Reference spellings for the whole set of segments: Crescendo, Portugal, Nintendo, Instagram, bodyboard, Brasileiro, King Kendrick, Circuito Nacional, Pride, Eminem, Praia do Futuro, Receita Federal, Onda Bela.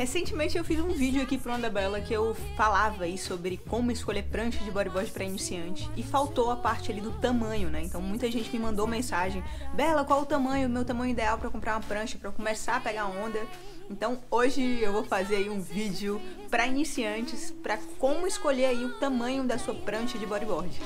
Recentemente eu fiz um vídeo aqui pro Onda Bela que eu falava aí sobre como escolher prancha de bodyboard pra iniciante e faltou a parte ali do tamanho, né? Então muita gente me mandou mensagem: Bela, qual o tamanho, meu tamanho ideal pra comprar uma prancha, pra eu começar a pegar onda? Então hoje eu vou fazer aí um vídeo pra iniciantes, pra como escolher aí o tamanho da sua prancha de bodyboard.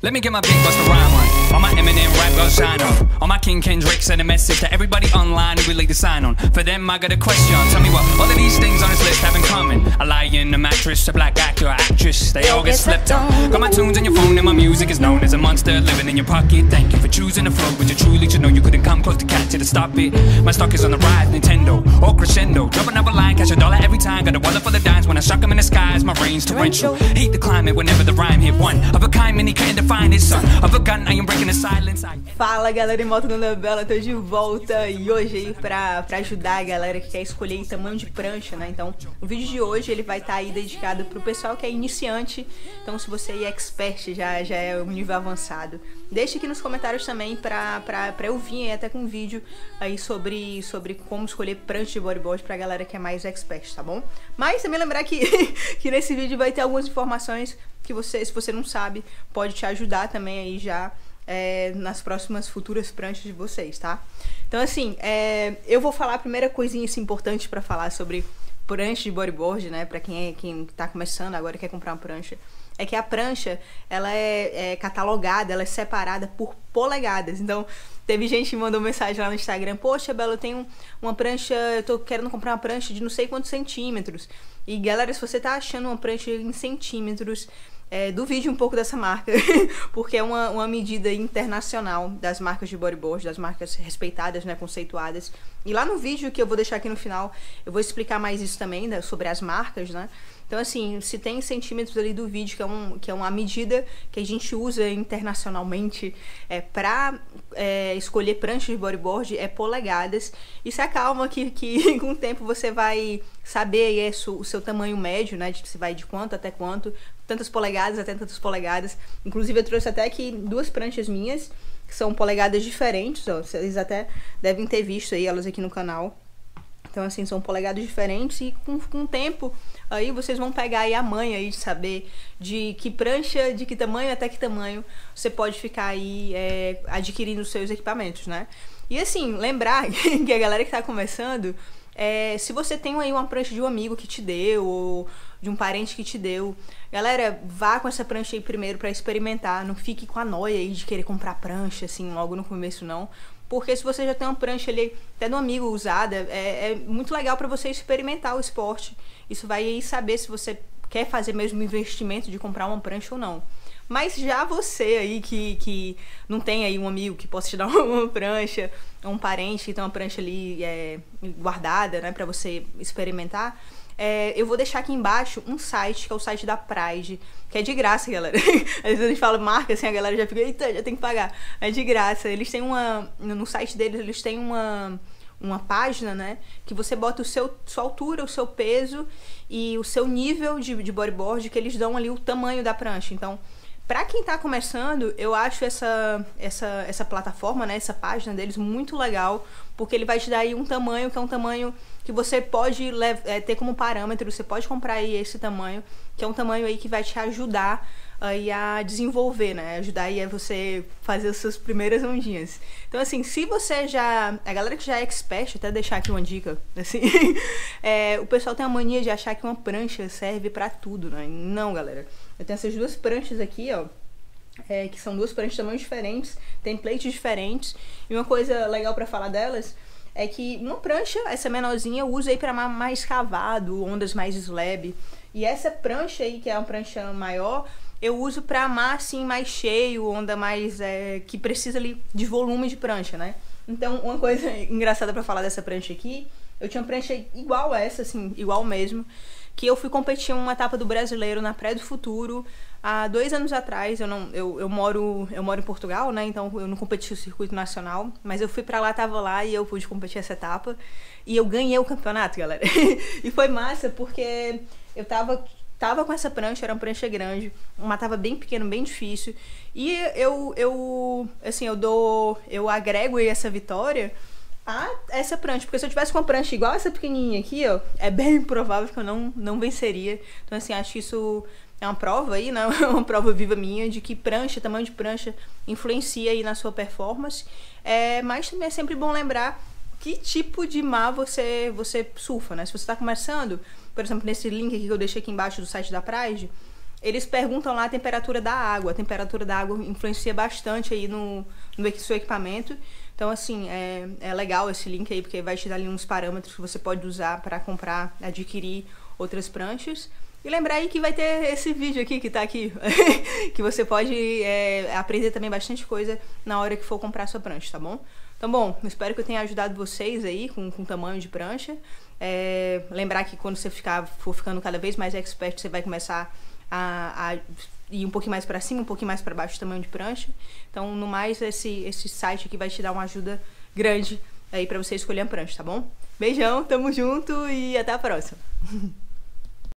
Let me get my big bus to rhyme on. All my Eminem rap girls shine on. All my King Kendrick send a message to everybody online who would like to sign on. For them I got a question, tell me what all of these things on this list have in common. A lion, a mattress, a black actor, an actress, they all get slept on. Got my tunes in your phone and my music is known as a monster living in your pocket. Thank you for choosing the flow, but you truly should know you couldn't come close to catching to stop it. My stock is on the rise, Nintendo or Crescendo. Drop another line, catch a dollar every time. Got a wallet full of dimes, when I shock them in the skies, my rain's torrential. Hate the climate whenever the rhyme hit one. Of a kind, many can't define. Fala galera, moto do Onda Bela, tô de volta e hoje aí pra ajudar a galera que quer escolher tamanho de prancha, né? Então o vídeo de hoje ele vai estar aí dedicado pro pessoal que é iniciante. Então se você é expert, já é um nível avançado, deixa aqui nos comentários também pra eu vir até com um vídeo aí sobre como escolher prancha de bodyboard pra galera que é mais expert, tá bom? Mas também lembrar que nesse vídeo vai ter algumas informações que você, se você não sabe, pode te ajudar também aí já nas próximas futuras pranchas de vocês, tá? Então assim, eu vou falar a primeira coisinha assim, importante pra falar sobre prancha de bodyboard, né? Pra quem tá começando agora e quer comprar uma prancha, é que a prancha, ela é catalogada, ela é separada por polegadas. Então, teve gente que mandou mensagem lá no Instagram: poxa, Bela, eu tenho uma prancha, eu tô querendo comprar uma prancha de não sei quantos centímetros. E galera, se você tá achando uma prancha em centímetros, duvide um pouco dessa marca, porque é uma medida internacional das marcas de bodyboard, das marcas respeitadas, né, conceituadas. E lá no vídeo que eu vou deixar aqui no final, eu vou explicar mais isso também, sobre as marcas, né? Então assim, se tem centímetros ali do vídeo, que é uma medida que a gente usa internacionalmente pra escolher pranchas de bodyboard, é polegadas. E se acalma que com o tempo você vai saber o seu tamanho médio, né? Você vai de quanto até quanto, tantas polegadas até tantas polegadas. Inclusive eu trouxe até aqui duas pranchas minhas, que são polegadas diferentes, ó, vocês até devem ter visto aí elas aqui no canal. Então assim, são polegadas diferentes e com o tempo aí vocês vão pegar aí a manha aí de saber de que prancha, de que tamanho até que tamanho você pode ficar aí adquirindo os seus equipamentos, né? E assim, lembrar que a galera que tá começando, se você tem aí uma prancha de um amigo que te deu, ou de um parente que te deu, galera, vá com essa prancha aí primeiro pra experimentar. Não fique com a noia aí de querer comprar prancha assim logo no começo, não. Porque se você já tem uma prancha ali, até de um amigo usada, é muito legal pra você experimentar o esporte. Isso vai aí saber se você quer fazer mesmo o investimento de comprar uma prancha ou não. Mas já você aí que não tem aí um amigo que possa te dar uma prancha, um parente que tem uma prancha ali guardada, né, pra você experimentar, eu vou deixar aqui embaixo um site, que é o site da Pride, que é de graça, galera. Às vezes a gente fala marca, assim, a galera já fica, eita, já tem que pagar. É de graça. Eles têm no site deles, eles têm uma página, né, que você bota sua altura, o seu peso e o seu nível de bodyboard, que eles dão ali o tamanho da prancha. Então, pra quem tá começando, eu acho essa plataforma, né, essa página deles muito legal, porque ele vai te dar aí um tamanho, que é um tamanho que você pode ter como parâmetro, você pode comprar aí esse tamanho, que é um tamanho aí que vai te ajudar aí a desenvolver, né, ajudar aí a você fazer as suas primeiras ondinhas. Então assim, se você já... a galera que já é expert, até deixar aqui uma dica, assim, o pessoal tem a mania de achar que uma prancha serve pra tudo, né? Não, galera. Eu tenho essas duas pranchas aqui, ó, que são duas pranchas de tamanhos diferentes, templates diferentes. E uma coisa legal pra falar delas é que uma prancha, essa menorzinha, eu uso aí pra mais cavado, ondas mais slab. E essa prancha aí, que é uma prancha maior, eu uso pra amar assim mais cheio, onda mais... que precisa ali de volume de prancha, né? Então, uma coisa engraçada pra falar dessa prancha aqui, eu tinha uma prancha igual a essa, assim, igual mesmo, que eu fui competir uma etapa do Brasileiro na Praia do Futuro há 2 anos atrás. Eu moro em Portugal, né? Então eu não competi o Circuito Nacional, mas eu fui pra lá, tava lá e eu pude competir essa etapa e eu ganhei o campeonato, galera. E foi massa porque eu tava com essa prancha, era uma prancha grande, uma tava bem pequena, bem difícil, e eu agrego essa vitória a essa prancha, porque se eu tivesse com uma prancha igual essa pequenininha aqui, ó, é bem provável que eu não venceria. Então assim, acho que isso é uma prova aí, né? É uma prova viva minha de que prancha, tamanho de prancha influencia aí na sua performance, mas também é sempre bom lembrar que tipo de mar você surfa, né? Se você tá começando, por exemplo, nesse link aqui que eu deixei aqui embaixo do site da Pride, eles perguntam lá a temperatura da água. A temperatura da água influencia bastante aí no seu equipamento. Então, assim, é legal esse link aí, porque vai te dar ali uns parâmetros que você pode usar para comprar, adquirir outras pranchas. E lembrar aí que vai ter esse vídeo aqui, que tá aqui, que você pode aprender também bastante coisa na hora que for comprar sua prancha, tá bom? Então, bom, espero que eu tenha ajudado vocês aí com o tamanho de prancha. Lembrar que quando você for ficando cada vez mais expert, você vai começar a ir um pouquinho mais para cima, um pouquinho mais para baixo do tamanho de prancha. Então, no mais, esse site aqui vai te dar uma ajuda grande aí para você escolher a prancha, tá bom? Beijão, tamo junto e até a próxima!